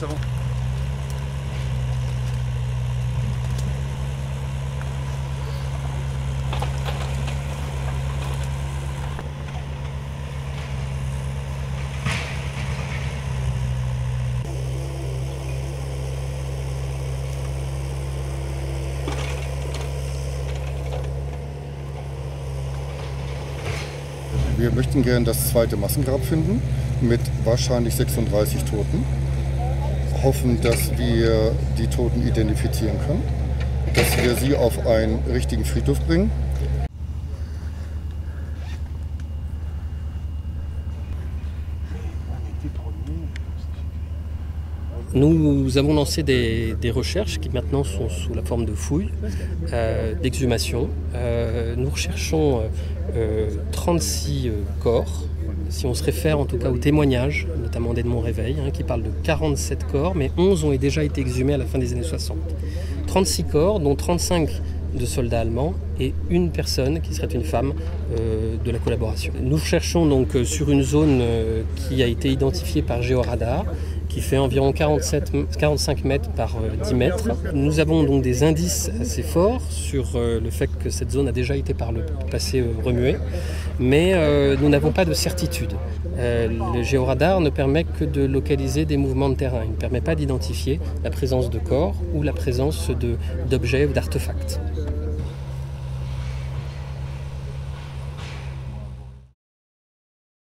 juste avant. Wir möchten gerne das zweite Massengrab finden mit wahrscheinlich 36 Toten. Hoffen, dass wir die Toten identifizieren können, dass wir sie auf einen richtigen Friedhof bringen. Nous avons lancé des recherches qui maintenant sont sous la forme de fouilles, d'exhumations. Nous recherchons 36 corps, si on se réfère en tout cas aux témoignages, notamment d'Edmond Réveil, hein, qui parle de 47 corps, mais 11 ont déjà été exhumés à la fin des années 60. 36 corps, dont 35 de soldats allemands et une personne qui serait une femme de la collaboration. Nous cherchons donc sur une zone qui a été identifiée par Géoradar, qui fait environ 45 mètres par 10 mètres. Nous avons donc des indices assez forts sur le fait que cette zone a déjà été par le passé remuée, mais nous n'avons pas de certitude. Le géoradar ne permet que de localiser des mouvements de terrain, il ne permet pas d'identifier la présence de corps ou la présence d'objets ou d'artefacts.